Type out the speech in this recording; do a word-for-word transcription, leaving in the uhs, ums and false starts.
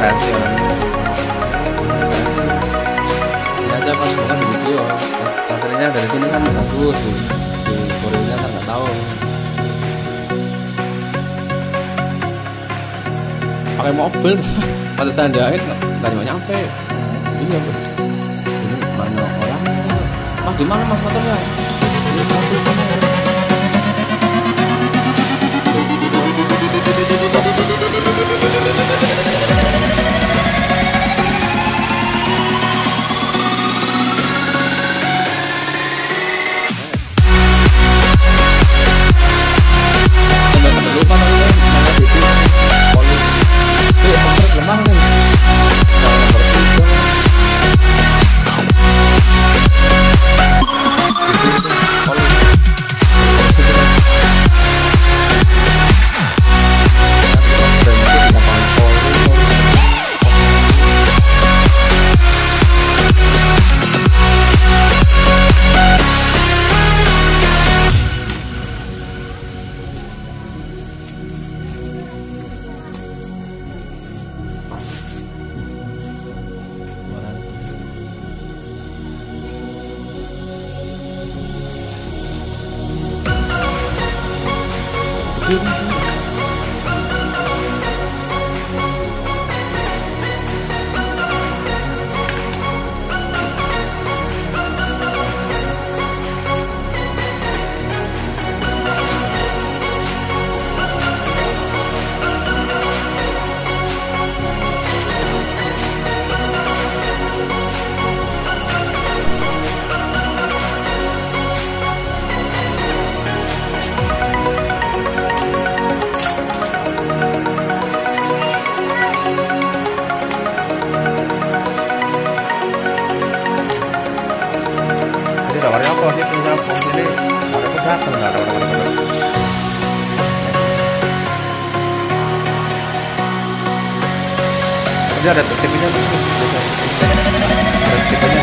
kreatif ya aja pas bukan video materinya dari sini kan bagus di Korea kan nggak tahu pakai mobil pada saat jahit nggak nyampe iya bro ini banyak orang mas gimana mas motornya ada tertipnya tuh.